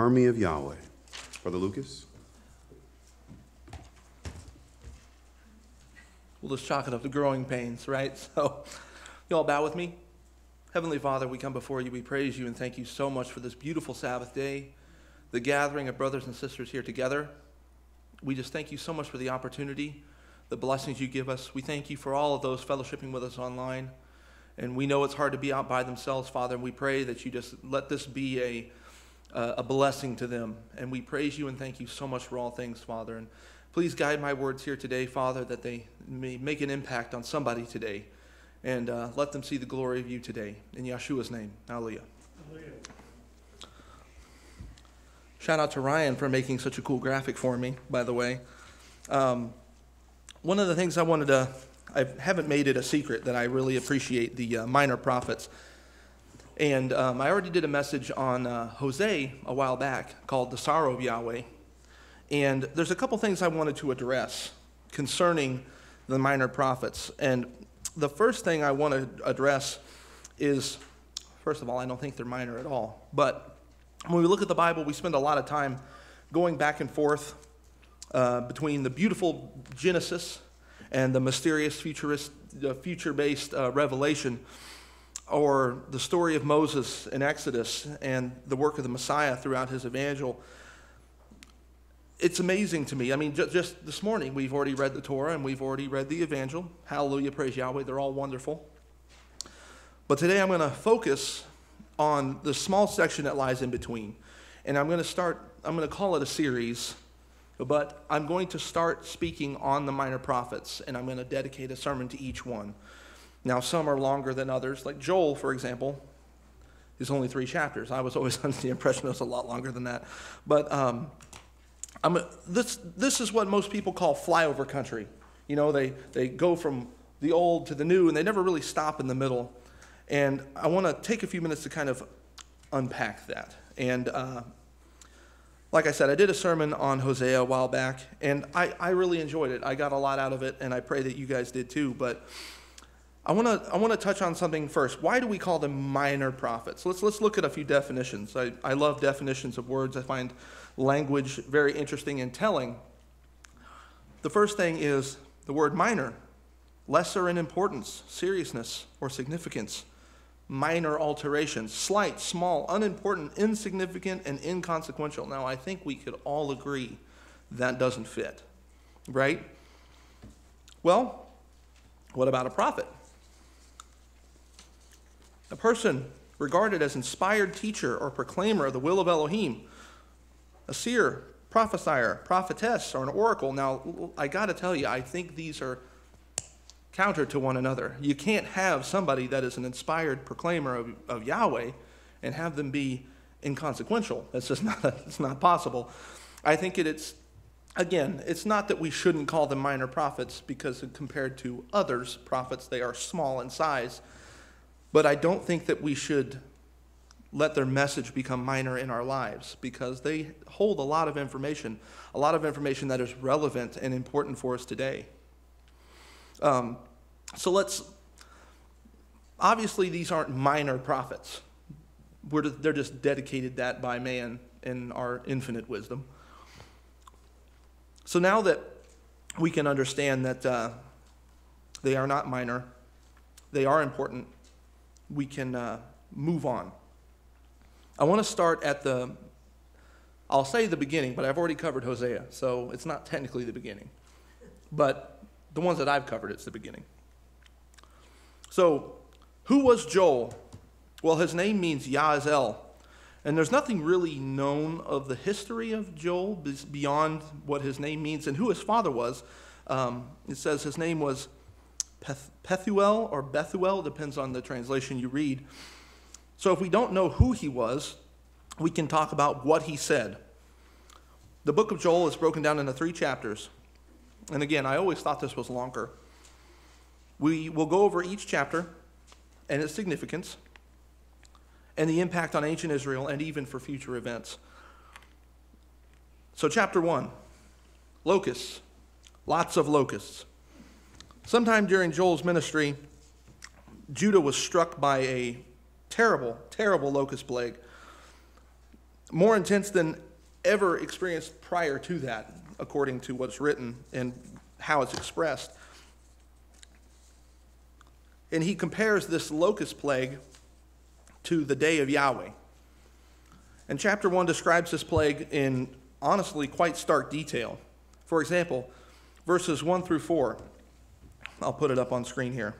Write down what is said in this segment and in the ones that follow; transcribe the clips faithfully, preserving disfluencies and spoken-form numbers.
Army of Yahweh. Brother Lucas? We'll just chalk it up to growing pains, right? So, you all bow with me. Heavenly Father, we come before you, we praise you, and thank you so much for this beautiful Sabbath day, the gathering of brothers and sisters here together. We just thank you so much for the opportunity, the blessings you give us. We thank you for all of those fellowshipping with us online. And we know it's hard to be out by themselves, Father, and we pray that you just let this be a, uh, a blessing to them. And we praise you and thank you so much for all things, Father. And please guide my words here today, Father, that they may make an impact on somebody today. And uh, let them see the glory of you today. In Yeshua's name, hallelujah. Hallelujah. Shout out to Ryan for making such a cool graphic for me, by the way. Um, one of the things I wanted to, I haven't made it a secret that I really appreciate the uh, Minor Prophets. And um, I already did a message on uh, Hosea a while back called The Sorrow of Yahweh. And there's a couple things I wanted to address concerning the Minor Prophets. And the first thing I want to address is, first of all, I don't think they're minor at all. But when we look at the Bible, we spend a lot of time going back and forth uh, between the beautiful Genesis and the mysterious futurist, uh, future-based uh, Revelation, or the story of Moses in Exodus and the work of the Messiah throughout his evangel. It's amazing to me. I mean, just, just this morning, we've already read the Torah and we've already read the Evangel. Hallelujah, praise Yahweh. They're all wonderful. But today I'm going to focus on the small section that lies in between. And I'm going to start, I'm going to call it a series, but I'm going to start speaking on the Minor Prophets, and I'm going to dedicate a sermon to each one. Now, some are longer than others. Like Joel, for example, is only three chapters. I was always under the impression it was a lot longer than that. But, um... I'm a, this, this is what most people call flyover country. You know, they, they go from the old to the new, and they never really stop in the middle. And I want to take a few minutes to kind of unpack that. And uh, like I said, I did a sermon on Hosea a while back, and I, I really enjoyed it. I got a lot out of it, and I pray that you guys did too. But I want to I want to touch on something first. Why do we call them minor prophets? Let's, let's look at a few definitions. I, I love definitions of words. I find language very interesting and telling. The first thing is the word minor, lesser in importance, seriousness, or significance, minor alterations, slight, small, unimportant, insignificant, and inconsequential. Now, I think we could all agree that doesn't fit, right? Well, what about a prophet? A person regarded as inspired teacher or proclaimer of the will of Elohim, a seer, prophesier, prophetess, or an oracle. Now, I got to tell you, I think these are counter to one another. You can't have somebody that is an inspired proclaimer of, of Yahweh and have them be inconsequential. It's just not, it's not possible. I think it, it's, again, it's not that we shouldn't call them minor prophets because compared to others, prophets, they are small in size. But I don't think that we should let their message become minor in our lives because they hold a lot of information, a lot of information that is relevant and important for us today. Um, so let's, obviously these aren't minor prophets. We're, they're just dedicated that by man in our infinite wisdom. So now that we can understand that uh, they are not minor, they are important, we can uh, move on. I want to start at the, I'll say the beginning, but I've already covered Hosea, so it's not technically the beginning. But the ones that I've covered, it's the beginning. So, who was Joel? Well, his name means Yahzel, and there's nothing really known of the history of Joel beyond what his name means and who his father was. Um, it says his name was Pethuel or Bethuel, depends on the translation you read. So if we don't know who he was, we can talk about what he said. The book of Joel is broken down into three chapters. And again, I always thought this was longer. We will go over each chapter and its significance and the impact on ancient Israel and even for future events. So chapter one, locusts, lots of locusts. Sometime during Joel's ministry, Judah was struck by a terrible, terrible locust plague. more intense than ever experienced prior to that, according to what's written and how it's expressed. And he compares this locust plague to the day of Yahweh. And chapter one describes this plague in, honestly, quite stark detail. For example, verses one through four. I'll put it up on screen here.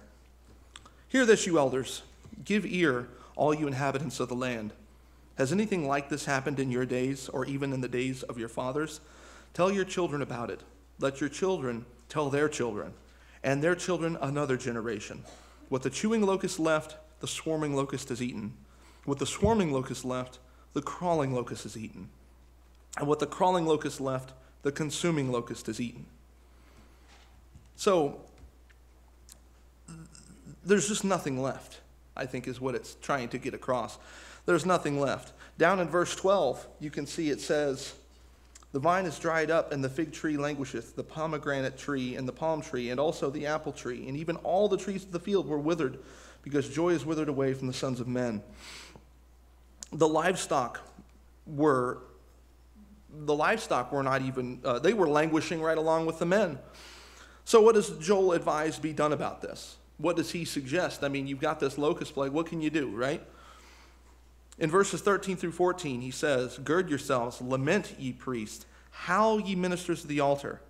"Hear this, you elders. Give ear, all you inhabitants of the land. Has anything like this happened in your days, or even in the days of your fathers? Tell your children about it. Let your children tell their children, and their children another generation. What the chewing locust left, the swarming locust has eaten. What the swarming locust left, the crawling locust has eaten. And what the crawling locust left, the consuming locust has eaten." So there's just nothing left, I think, is what it's trying to get across. There's nothing left. Down in verse twelve, you can see it says, "The vine is dried up, and the fig tree languisheth, the pomegranate tree, and the palm tree, and also the apple tree, and even all the trees of the field were withered, because joy is withered away from the sons of men." The livestock were, the livestock were not even, uh, they were languishing right along with the men. So what does Joel advise be done about this? What does he suggest? I mean, you've got this locust plague, what can you do, right? In verses thirteen through fourteen, he says, "Gird yourselves, lament, ye priests, howl, ye ministers of the altar.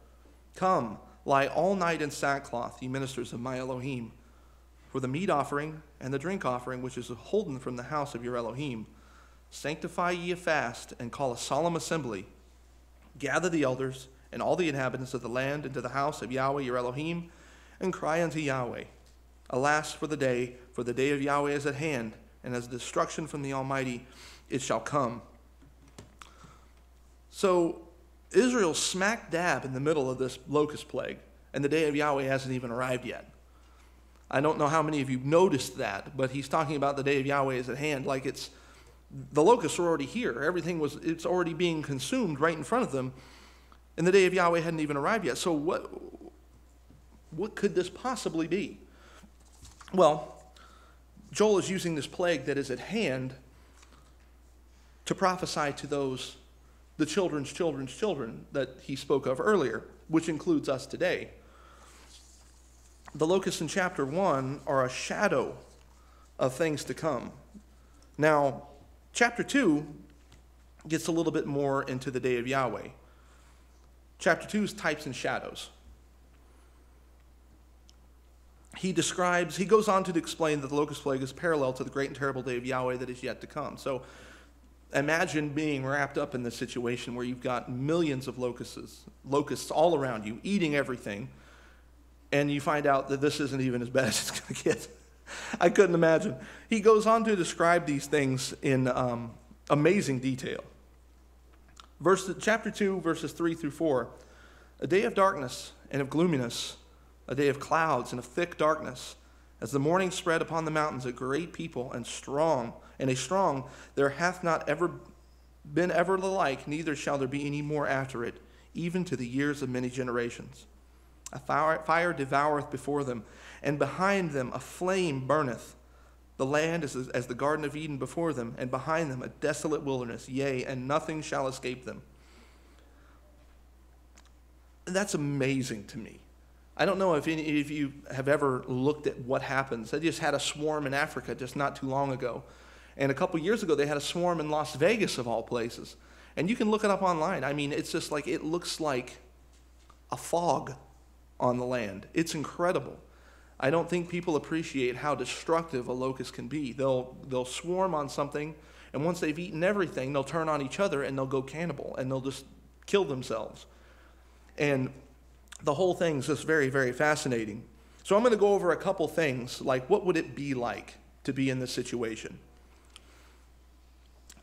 Come, lie all night in sackcloth, ye ministers of my Elohim. For the meat offering and the drink offering, which is holden from the house of your Elohim, sanctify ye a fast, and call a solemn assembly. Gather the elders and all the inhabitants of the land into the house of Yahweh your Elohim, and cry unto Yahweh. Alas for the day, for the day of Yahweh is at hand, and as destruction from the Almighty it shall come." So Israel's smack dab in the middle of this locust plague, and the day of Yahweh hasn't even arrived yet. I don't know how many of you noticed that, but he's talking about the day of Yahweh is at hand, like it's, the locusts are already here. Everything was, it's already being consumed right in front of them, and the day of Yahweh hadn't even arrived yet. So what, what could this possibly be? Well, Joel is using this plague that is at hand to prophesy to those, the children's children's children that he spoke of earlier, which includes us today. The locusts in chapter one are a shadow of things to come. Now, chapter two gets a little bit more into the day of Yahweh. Chapter two is types and shadows. He describes, he goes on to explain that the locust plague is parallel to the great and terrible day of Yahweh that is yet to come. So imagine being wrapped up in this situation where you've got millions of locusts, locusts all around you, eating everything, and you find out that this isn't even as bad as it's going to get. I couldn't imagine. He goes on to describe these things in um, amazing detail. Verse, chapter two, verses three through four, "A day of darkness and of gloominess, a day of clouds and of thick darkness, as the morning spread upon the mountains, a great people and strong, and a strong, there hath not ever been ever the like, neither shall there be any more after it, even to the years of many generations. A fire, fire devoureth before them, and behind them a flame burneth. The land is as the Garden of Eden before them, and behind them a desolate wilderness, yea, and nothing shall escape them." That's amazing to me. I don't know if any of you have ever looked at what happens. I just had a swarm in Africa just not too long ago. And a couple years ago, they had a swarm in Las Vegas, of all places. And you can look it up online. I mean, it's just like, it looks like a fog on the land. It's incredible. I don't think people appreciate how destructive a locust can be. They'll, they'll swarm on something, and once they've eaten everything, they'll turn on each other, and they'll go cannibal, and they'll just kill themselves. And the whole thing's just very, very fascinating. So I'm going to go over a couple things, like what would it be like to be in this situation?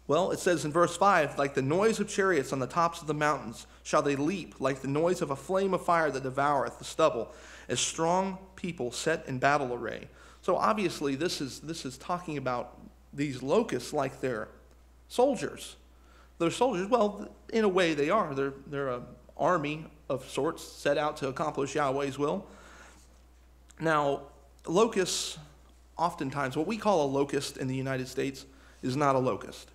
Well, it says in verse five, "Like the noise of chariots on the tops of the mountains shall they leap, like the noise of a flame of fire that devoureth the stubble, as strong people set in battle array." So obviously this is, this is talking about these locusts like they're soldiers. They're soldiers, well, in a way they are. They're, they're an army of sorts, set out to accomplish Yahweh's will. Now, locusts, oftentimes, what we call a locust in the United States is not a locust.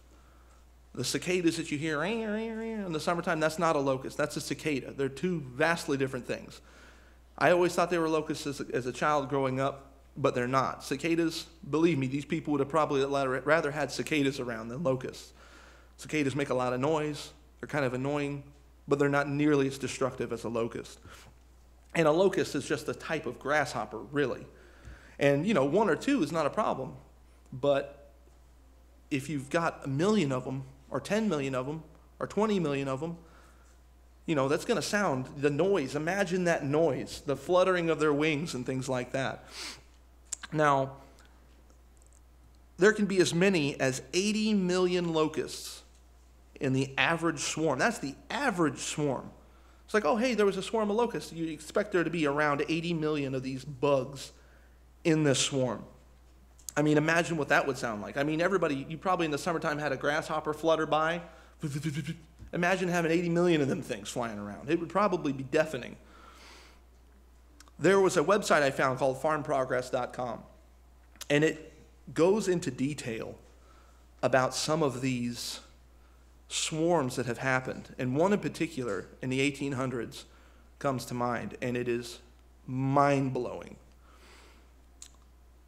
The cicadas that you hear in the summertime, that's not a locust. That's a cicada. They're two vastly different things. I always thought they were locusts as a, as a child growing up, but they're not. Cicadas, believe me, these people would have probably rather had cicadas around than locusts. Cicadas make a lot of noise. They're kind of annoying, but they're not nearly as destructive as a locust. And a locust is just a type of grasshopper, really. And, you know, one or two is not a problem, but if you've got a million of them, or ten million of them, or twenty million of them, you know, that's going to sound, the noise. Imagine that noise, the fluttering of their wings and things like that. Now, there can be as many as eighty million locusts in the average swarm. That's the average swarm. It's like, oh, hey, there was a swarm of locusts. You'd expect there to be around eighty million of these bugs in this swarm. I mean, imagine what that would sound like. I mean, everybody, you probably in the summertime had a grasshopper flutter by. Imagine having eighty million of them things flying around. It would probably be deafening. There was a website I found called farm progress dot com, and it goes into detail about some of these swarms that have happened. And one in particular in the eighteen hundreds comes to mind, and it is mind-blowing.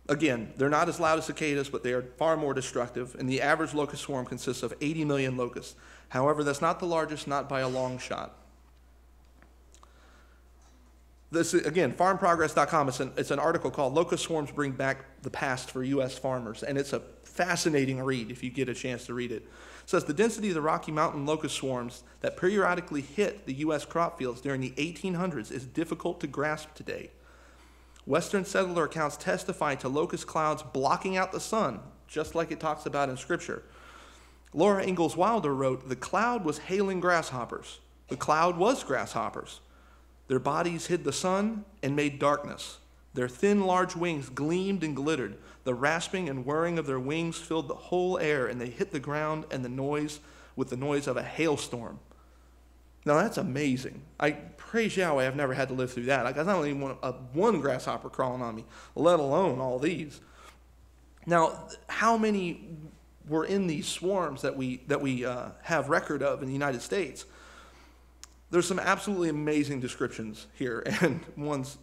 Again, they're not as loud as cicadas, but they are far more destructive, and the average locust swarm consists of eighty million locusts. However, that's not the largest, not by a long shot. This, again, farm progress dot com, it's an, it's an article called Locust Swarms Bring Back the Past for U S Farmers, and it's a fascinating read if you get a chance to read it. It says, the density of the Rocky Mountain locust swarms that periodically hit the U S crop fields during the eighteen hundreds is difficult to grasp today. Western settler accounts testify to locust clouds blocking out the sun, just like it talks about in Scripture. Laura Ingalls Wilder wrote, the cloud was hailing grasshoppers. The cloud was grasshoppers. Their bodies hid the sun and made darkness. Their thin, large wings gleamed and glittered. The rasping and whirring of their wings filled the whole air, and they hit the ground and the noise with the noise of a hailstorm. Now, that's amazing. I praise Yahweh I've never had to live through that. I don't even want a, one grasshopper crawling on me, let alone all these. Now, how many were in these swarms that we, that we uh, have record of in the United States? There's some absolutely amazing descriptions here, and one's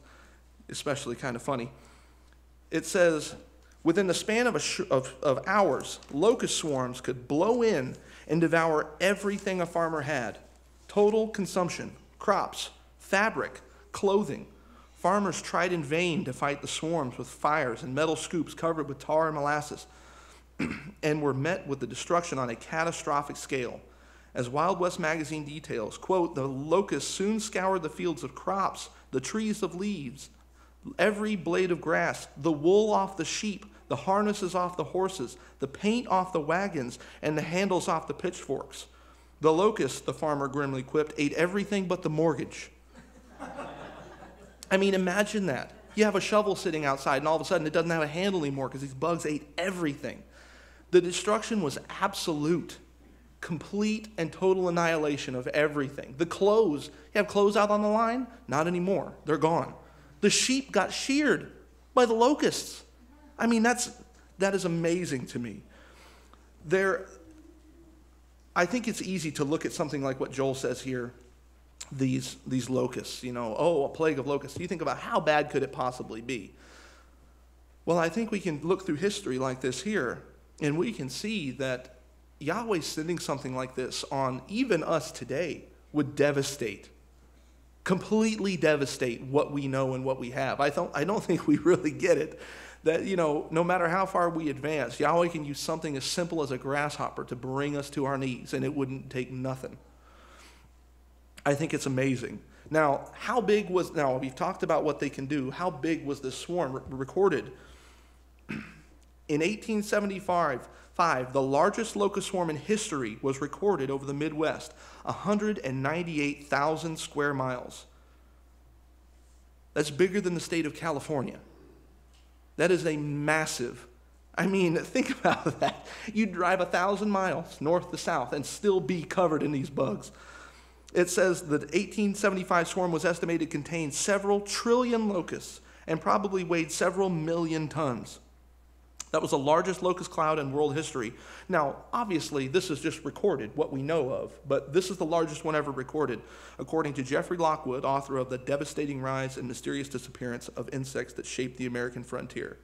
especially kind of funny. It says, within the span of, a sh of, of hours, locust swarms could blow in and devour everything a farmer had. Total consumption, crops, fabric, clothing. Farmers tried in vain to fight the swarms with fires and metal scoops covered with tar and molasses, and were met with the destruction on a catastrophic scale. As Wild West Magazine details, quote, the locusts soon scoured the fields of crops, the trees of leaves, every blade of grass, the wool off the sheep, the harnesses off the horses, the paint off the wagons, and the handles off the pitchforks. The locust, the farmer grimly quipped, ate everything but the mortgage. I mean, imagine that. You have a shovel sitting outside, and all of a sudden it doesn't have a handle anymore because these bugs ate everything. The destruction was absolute, complete and total annihilation of everything. The clothes, you have clothes out on the line? Not anymore. They're gone. The sheep got sheared by the locusts. I mean, that's, that is amazing to me. They're... I think it's easy to look at something like what Joel says here, these, these locusts, you know, oh, a plague of locusts. You think about how bad could it possibly be? Well, I think we can look through history like this here, and we can see that Yahweh sending something like this on even us today would devastate, completely devastate what we know and what we have. I don't, I don't think we really get it. That, you know, no matter how far we advance, Yahweh can use something as simple as a grasshopper to bring us to our knees, and it wouldn't take nothing. I think it's amazing. Now, how big was, now we've talked about what they can do. How big was this swarm recorded? In eighteen seventy-five, five, the largest locust swarm in history was recorded over the Midwest, one hundred ninety-eight thousand square miles. That's bigger than the state of California. That is a massive, I mean, think about that. You drive a thousand miles north to south and still be covered in these bugs. It says that the eighteen seventy-five swarm was estimated to contain several trillion locusts and probably weighed several million tons. That was the largest locust cloud in world history. Now, obviously, this is just recorded, what we know of, but this is the largest one ever recorded, according to Jeffrey Lockwood, author of The Devastating Rise and Mysterious Disappearance of Insects That Shaped the American Frontier.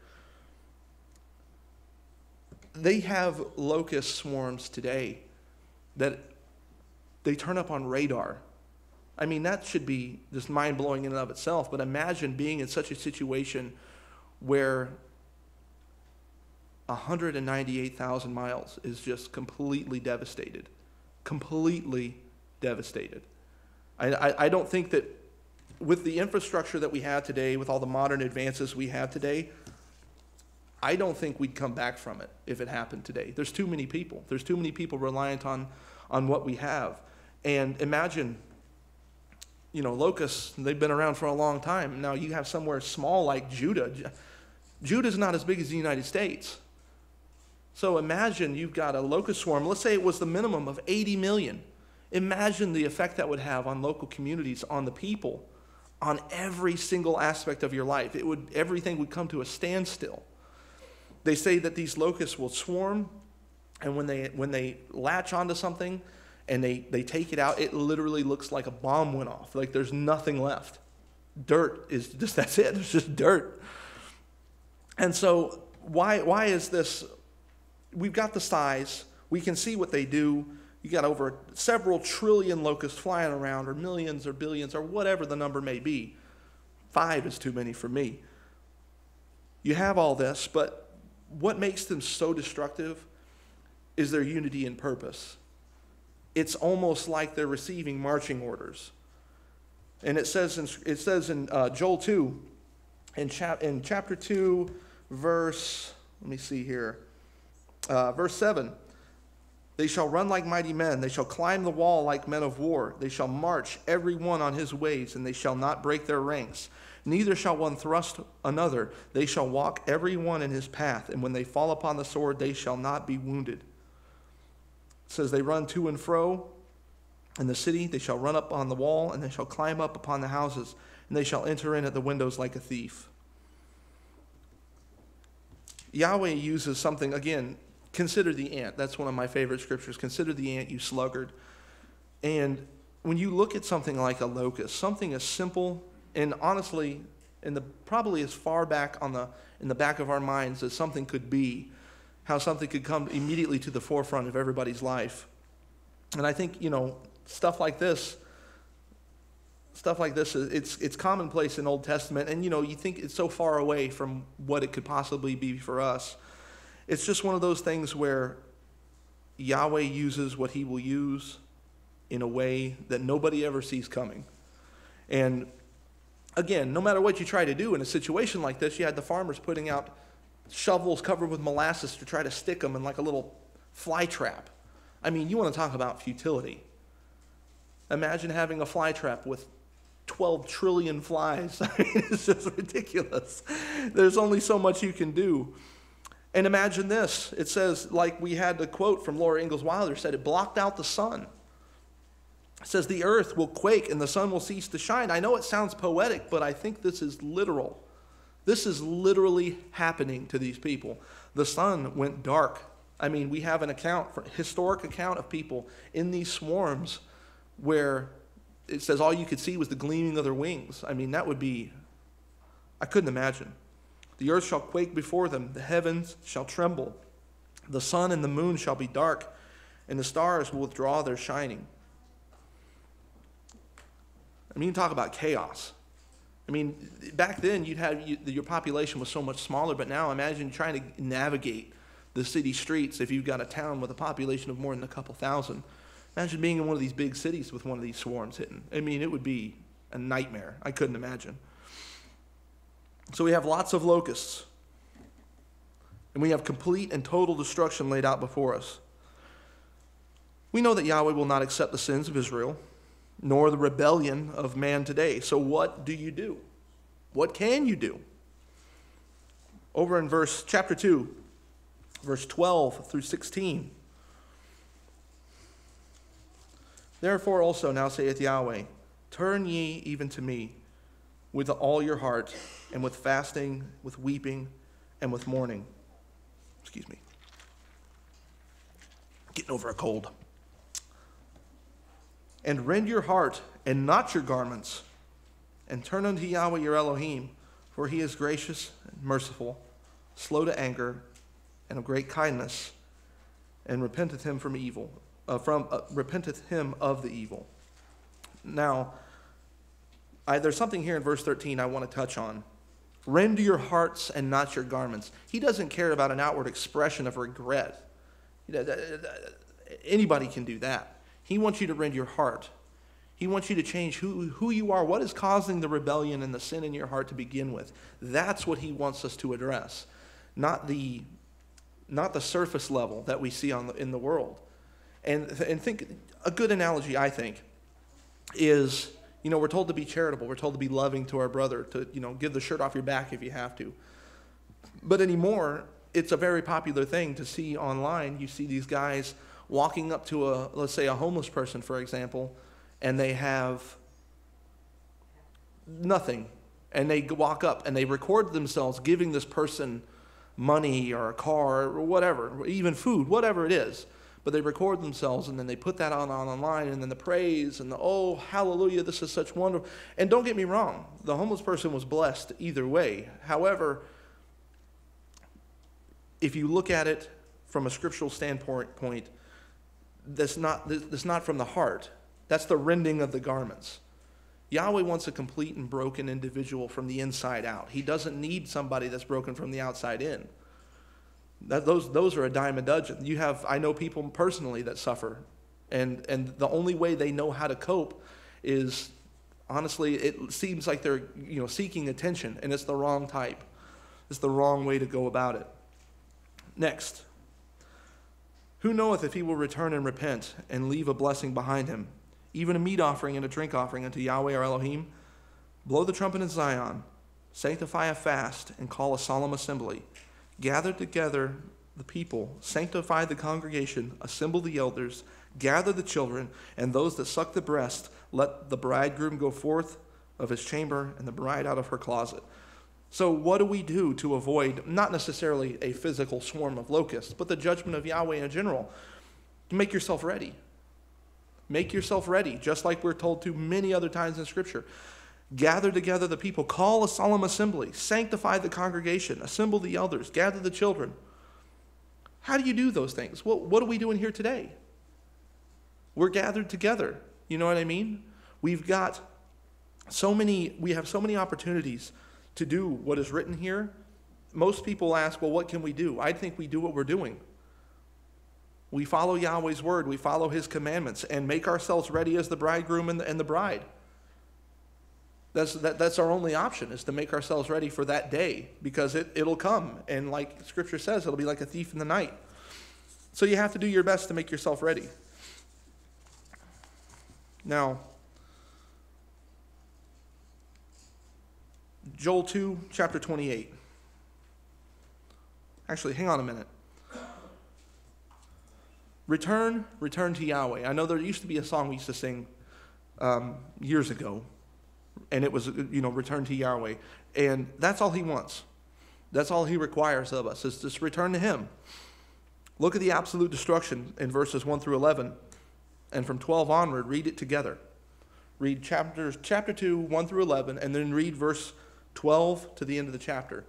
They have locust swarms today that they turn up on radar. I mean, that should be just mind-blowing in and of itself, but imagine being in such a situation where one hundred ninety-eight thousand miles is just completely devastated, completely devastated. I, I, I don't think that with the infrastructure that we have today, with all the modern advances we have today, I don't think we'd come back from it if it happened today. There's too many people. There's too many people reliant on, on what we have. And imagine, you know, locusts, they've been around for a long time. Now you have somewhere small like Judah. Judah's not as big as the United States. So imagine you've got a locust swarm. Let's say it was the minimum of eighty million. Imagine the effect that would have on local communities, on the people, on every single aspect of your life. It would, everything would come to a standstill. They say that these locusts will swarm, and when they, when they latch onto something and they, they take it out, it literally looks like a bomb went off. Like there's nothing left. Dirt is just, that's it. There's just dirt. And so why, why is this? We've got the size. We can see what they do. You got over several trillion locusts flying around, or millions or billions or whatever the number may be. Five is too many for me. You have all this, but what makes them so destructive is their unity in purpose. It's almost like they're receiving marching orders. And it says in, it says in uh, Joel two, in, chap in chapter two, verse, let me see here, uh, verse seven. They shall run like mighty men. They shall climb the wall like men of war. They shall march every one on his ways, and they shall not break their ranks. Neither shall one thrust another. They shall walk every one in his path, and when they fall upon the sword, they shall not be wounded. It says they run to and fro in the city. They shall run up on the wall, and they shall climb up upon the houses, and they shall enter in at the windows like a thief. Yahweh uses something, again, consider the ant. That's one of my favorite scriptures. Consider the ant, you sluggard. And when you look at something like a locust, something as simple and honestly, in the, probably as far back on the, in the back of our minds as something could be, how something could come immediately to the forefront of everybody's life. And I think, you know, stuff like this, stuff like this, it's, it's commonplace in Old Testament. And, you know, you think it's so far away from what it could possibly be for us. It's just one of those things where Yahweh uses what he will use in a way that nobody ever sees coming. And again, no matter what you try to do in a situation like this, you had the farmers putting out shovels covered with molasses to try to stick them in like a little fly trap. I mean, you want to talk about futility. Imagine having a fly trap with twelve trillion flies. I mean, it's just ridiculous. There's only so much you can do. And imagine this. It says, like we had the quote from Laura Ingalls Wilder said, it blocked out the sun. It says, the earth will quake and the sun will cease to shine. I know it sounds poetic, but I think this is literal. This is literally happening to these people. The sun went dark. I mean, we have an account, for, historic account of people in these swarms where it says all you could see was the gleaming of their wings. I mean, that would be, I couldn't imagine. The earth shall quake before them. The heavens shall tremble. The sun and the moon shall be dark, and the stars will withdraw their shining. I mean, talk about chaos. I mean, back then, you'd have, you, your population was so much smaller, but now imagine trying to navigate the city streets if you've got a town with a population of more than a couple thousand. Imagine being in one of these big cities with one of these swarms hitting. I mean, it would be a nightmare. I couldn't imagine. So we have lots of locusts, and we have complete and total destruction laid out before us. We know that Yahweh will not accept the sins of Israel, nor the rebellion of man today. So what do you do? What can you do? Over in verse chapter two, verse twelve through sixteen. Therefore also now saith Yahweh, turn ye even to me with all your heart, and with fasting, with weeping, and with mourning. Excuse me. Getting over a cold. And rend your heart and not your garments, and turn unto Yahweh your Elohim, for he is gracious and merciful, slow to anger, and of great kindness, and repenteth him from evil, uh, from uh, repenteth him of the evil. Now, I, there's something here in verse thirteen I want to touch on. Rend your hearts and not your garments. He doesn't care about an outward expression of regret. Anybody can do that. He wants you to rend your heart. He wants you to change who, who you are, what is causing the rebellion and the sin in your heart to begin with. That's what he wants us to address, not the, not the surface level that we see on the, in the world. And, and think a good analogy, I think, is, you know, we're told to be charitable. We're told to be loving to our brother, to, you know, give the shirt off your back if you have to. But anymore, it's a very popular thing to see online. You see these guys walking up to a, let's say, a homeless person, for example, and they have nothing. And they walk up and they record themselves giving this person money or a car or whatever, even food, whatever it is. But they record themselves and then they put that on, on online, and then the praise and the, oh, hallelujah, this is such wonderful. And don't get me wrong, the homeless person was blessed either way. However, if you look at it from a scriptural standpoint, point, that's not, that's not from the heart. That's the rending of the garments. Yahweh wants a complete and broken individual from the inside out. He doesn't need somebody that's broken from the outside in. That, those, those are a dime a dozen. You have, I know people personally that suffer, and, and the only way they know how to cope is, honestly, it seems like they're, you know, seeking attention, and it's the wrong type. It's the wrong way to go about it. Next. Who knoweth if he will return and repent and leave a blessing behind him, even a meat offering and a drink offering unto Yahweh our Elohim? Blow the trumpet in Zion, sanctify a fast, and call a solemn assembly. Gather together the people, sanctify the congregation, assemble the elders, gather the children, and those that suck the breast. Let the bridegroom go forth of his chamber and the bride out of her closet. So what do we do to avoid, not necessarily a physical swarm of locusts, but the judgment of Yahweh in general? Make yourself ready. Make yourself ready, just like we're told to many other times in Scripture. Gather together the people. Call a solemn assembly. Sanctify the congregation. Assemble the elders. Gather the children. How do you do those things? Well, what are we doing here today? We're gathered together. You know what I mean? We've got so many, we have so many opportunities to do what is written here. Most people ask, well, what can we do? I think we do what we're doing. We follow Yahweh's word. We follow his commandments and make ourselves ready as the bridegroom and the, and the bride. That's, that, that's our only option, is to make ourselves ready for that day, because it, it'll come. And like Scripture says, it'll be like a thief in the night. So you have to do your best to make yourself ready. Now, Joel two, chapter twenty-eight. Actually, hang on a minute. Return, return to Yahweh. I know there used to be a song we used to sing um, years ago, and it was, you know, return to Yahweh. And that's all he wants. That's all he requires of us, is just return to him. Look at the absolute destruction in verses one through eleven, and from twelve onward, read it together. Read chapters, chapter two, one through eleven, and then read verse twelve to the end of the chapter.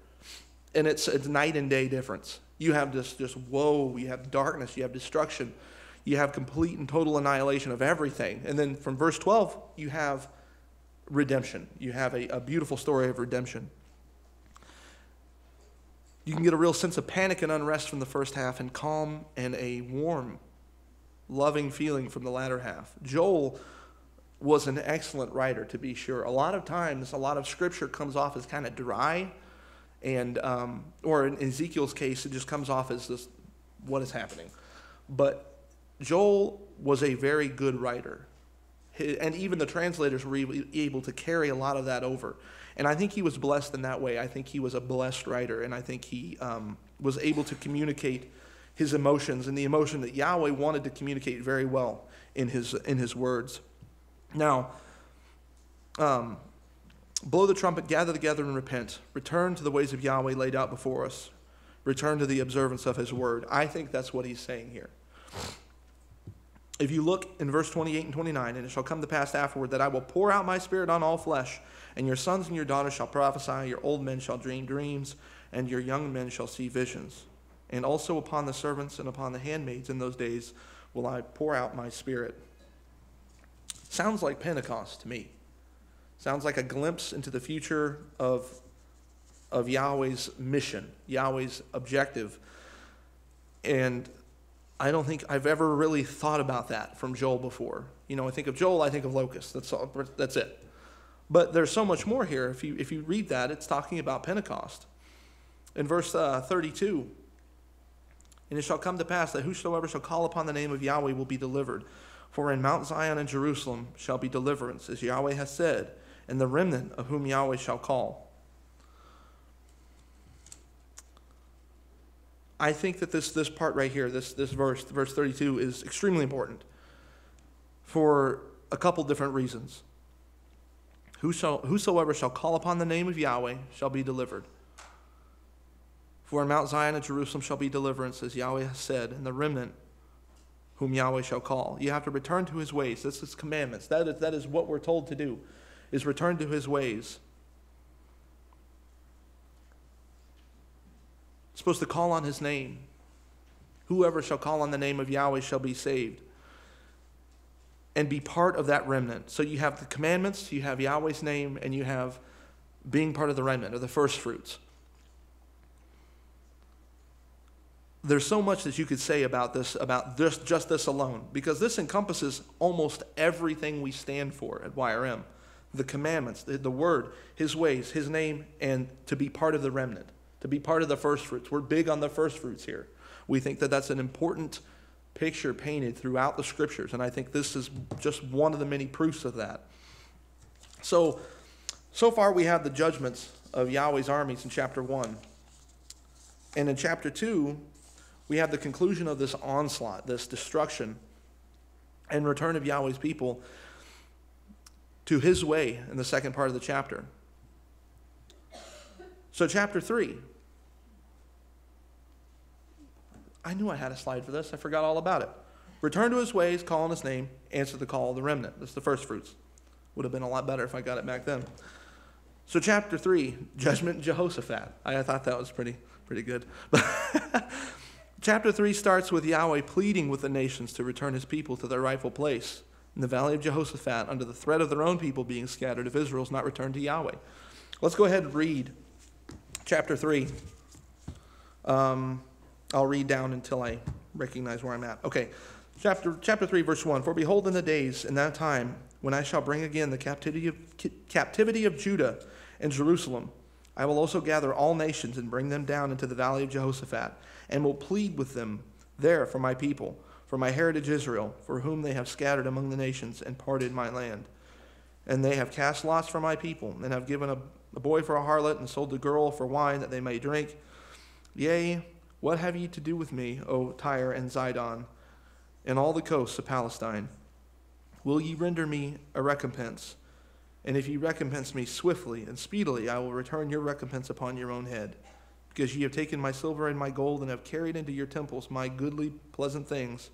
And it's, it's night and day difference. You have this, this woe, you have darkness, you have destruction, you have complete and total annihilation of everything. And then from verse twelve, you have redemption. You have a, a beautiful story of redemption. You can get a real sense of panic and unrest from the first half, and calm and a warm, loving feeling from the latter half. Joel was an excellent writer, to be sure. A lot of times, a lot of Scripture comes off as kind of dry, and um, or in Ezekiel's case, it just comes off as this, what is happening? But Joel was a very good writer. And even the translators were able to carry a lot of that over. And I think he was blessed in that way. I think he was a blessed writer, and I think he um, was able to communicate his emotions and the emotion that Yahweh wanted to communicate very well in his, in his words. Now, um, blow the trumpet, gather together and repent. Return to the ways of Yahweh laid out before us. return to the observance of his word. I think that's what he's saying here. If you look in verse twenty-eight and twenty-nine, and it shall come to pass afterward that I will pour out my spirit on all flesh, and your sons and your daughters shall prophesy, your old men shall dream dreams, and your young men shall see visions. And also upon the servants and upon the handmaids in those days will I pour out my spirit. Sounds like Pentecost to me. Sounds like a glimpse into the future of, of Yahweh's mission, Yahweh's objective. And I don't think I've ever really thought about that from Joel before. You know, I think of Joel, I think of locusts. That's all, that's it. But there's so much more here. If you, if you read that, it's talking about Pentecost. In verse uh, thirty-two, and it shall come to pass that whosoever shall call upon the name of Yahweh will be delivered. For in Mount Zion and Jerusalem shall be deliverance, as Yahweh has said, and the remnant of whom Yahweh shall call. I think that this, this part right here, this, this verse, verse thirty-two, is extremely important for a couple different reasons. Whoso, whosoever shall call upon the name of Yahweh shall be delivered. For in Mount Zion and Jerusalem shall be deliverance, as Yahweh has said, and the remnant whom Yahweh shall call. You have to return to his ways. That's his commandments. That is, that is what we're told to do, is return to his ways. It's supposed to call on his name. Whoever shall call on the name of Yahweh shall be saved and be part of that remnant. So you have the commandments, you have Yahweh's name, and you have being part of the remnant, or the first fruits. There's so much that you could say about this, about this, just this alone, because this encompasses almost everything we stand for at Y R M. The commandments, the, the word, his ways, his name, and to be part of the remnant, to be part of the first fruits. We're big on the first fruits here. We think that that's an important picture painted throughout the scriptures, and I think this is just one of the many proofs of that. So, so far we have the judgments of Yahweh's armies in chapter one. And in chapter two, we have the conclusion of this onslaught, this destruction, and return of Yahweh's people to his way in the second part of the chapter. So chapter three. I knew I had a slide for this. I forgot all about it. Return to his ways, call on his name, answer the call of the remnant. That's the first fruits. Would have been a lot better if I got it back then. So chapter three, judgment Jehoshaphat. I thought that was pretty, pretty good. Chapter three starts with Yahweh pleading with the nations to return his people to their rightful place in the valley of Jehoshaphat, under the threat of their own people being scattered if Israel is not returned to Yahweh. Let's go ahead and read chapter three. Um, I'll read down until I recognize where I'm at. Okay, chapter, chapter three, verse one. For behold, in the days, in that time, when I shall bring again the captivity of, captivity of Judah and Jerusalem, I will also gather all nations and bring them down into the valley of Jehoshaphat, and will plead with them there for my people, for my heritage Israel, for whom they have scattered among the nations and parted my land. And they have cast lots for my people, and have given a, a boy for a harlot, and sold the girl for wine that they may drink. Yea, what have ye to do with me, O Tyre and Zidon, and all the coasts of Palestine? Will ye render me a recompense? And if ye recompense me swiftly and speedily, I will return your recompense upon your own head. Because ye have taken my silver and my gold, and have carried into your temples my goodly, pleasant things.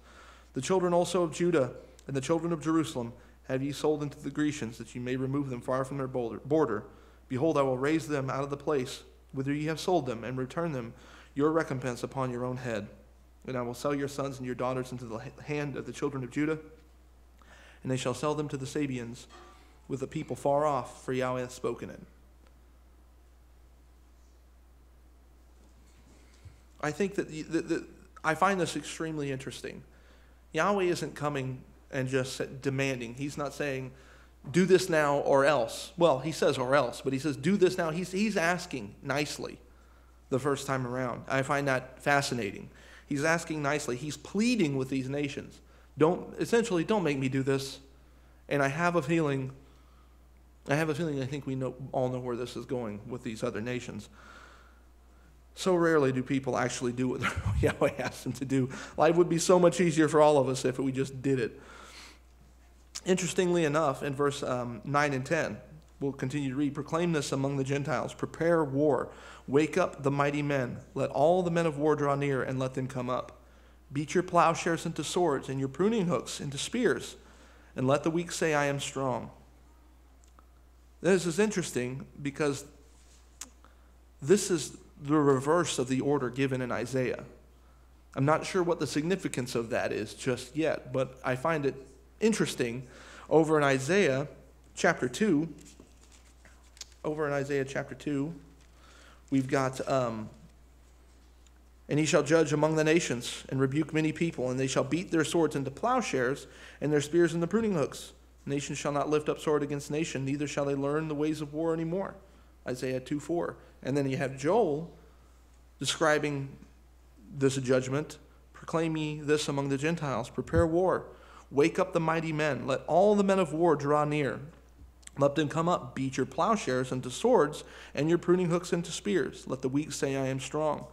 The children also of Judah and the children of Jerusalem have ye sold into the Grecians, that ye may remove them far from their border. Behold, I will raise them out of the place whither ye have sold them, and return them your recompense upon your own head. And I will sell your sons and your daughters into the hand of the children of Judah, and they shall sell them to the Sabians, with a people far off, for Yahweh hath spoken it. I think that the, the, the, I find this extremely interesting. Yahweh isn't coming and just demanding. He's not saying, do this now or else. Well, he says or else, but he says, do this now. He's, he's asking nicely the first time around. I find that fascinating. He's asking nicely. He's pleading with these nations. Don't, essentially, don't make me do this. And I have a feeling... I have a feeling I think we know, all know where this is going with these other nations. So rarely do people actually do what Yahweh asks them to do. Life would be so much easier for all of us if we just did it. Interestingly enough, in verse um, nine and ten, We'll continue to read. Proclaim this among the Gentiles. Prepare war. Wake up the mighty men. Let all the men of war draw near, and let them come up. Beat your plowshares into swords, and your pruning hooks into spears. And let the weak say, I am strong. This is interesting because this is the reverse of the order given in Isaiah. I'm not sure what the significance of that is just yet, but I find it interesting over in Isaiah chapter two. Over in Isaiah chapter two, we've got, um, and he shall judge among the nations and rebuke many people, and they shall beat their swords into plowshares and their spears into pruning hooks. Nation shall not lift up sword against nation, neither shall they learn the ways of war anymore. Isaiah two four. And then you have Joel describing this judgment. Proclaim ye this among the Gentiles. Prepare war. Wake up the mighty men. Let all the men of war draw near. Let them come up. Beat your plowshares into swords and your pruning hooks into spears. Let the weak say, I am strong.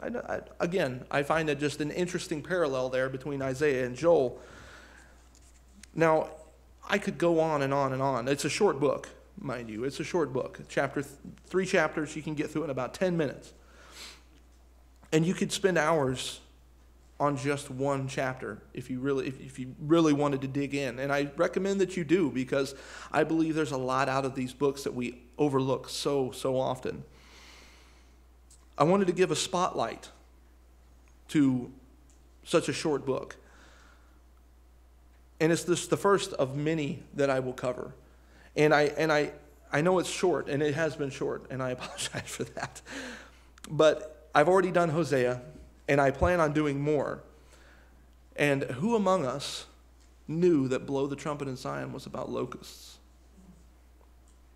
I, I, again, I find that just an interesting parallel there between Isaiah and Joel. Now, I could go on and on and on. It's a short book, mind you. It's a short book. Chapter th- three chapters, you can get through in about ten minutes. And you could spend hours on just one chapter if you really if, if you really wanted to dig in. And I recommend that you do, because I believe there's a lot out of these books that we overlook so, so often. I wanted to give a spotlight to such a short book. And it's this, the first of many that I will cover. And I and I, I know it's short, and it has been short, and I apologize for that. But I've already done Hosea, and I plan on doing more. And who among us knew that Blow the Trumpet in Zion was about locusts?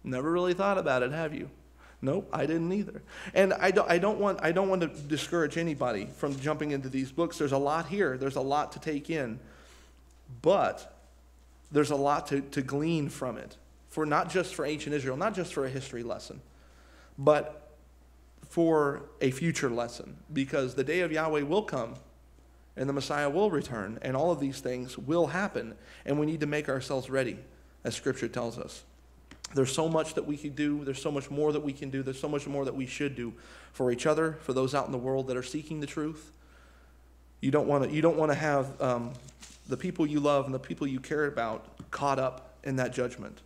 Never really thought about it, have you? Nope, I didn't either. And I don't, I don't want, I don't want to discourage anybody from jumping into these books. There's a lot here. There's a lot to take in. But there's a lot to, to glean from it, for not just for ancient Israel, not just for a history lesson, but for a future lesson, because the day of Yahweh will come, and the Messiah will return, and all of these things will happen, and we need to make ourselves ready, as Scripture tells us. There's so much that we could do. There's so much more that we can do. There's so much more that we should do for each other, for those out in the world that are seeking the truth. You don't want to. You don't want to have um, the people you love and the people you care about caught up in that judgment.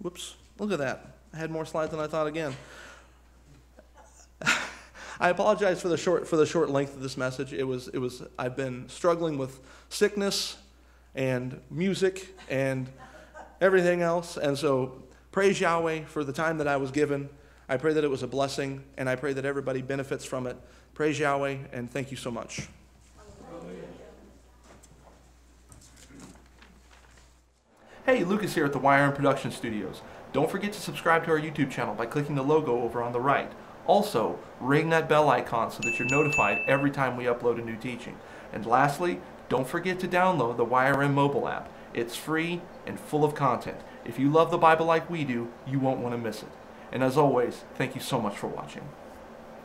Whoops, look at that. I had more slides than I thought again. I apologize for the short for the short length of this message. It was it was I've been struggling with sickness and music and everything else, and so praise Yahweh for the time that I was given. I pray that it was a blessing, and I pray that everybody benefits from it. Praise Yahweh, and thank you so much. Hey, Lucas here at the Wire and Production Studios. Don't forget to subscribe to our YouTube channel by clicking the logo over on the right. Also, ring that bell icon so that you're notified every time we upload a new teaching. And lastly, don't forget to download the Y R M mobile app. It's free and full of content. If you love the Bible like we do, you won't want to miss it. And as always, thank you so much for watching.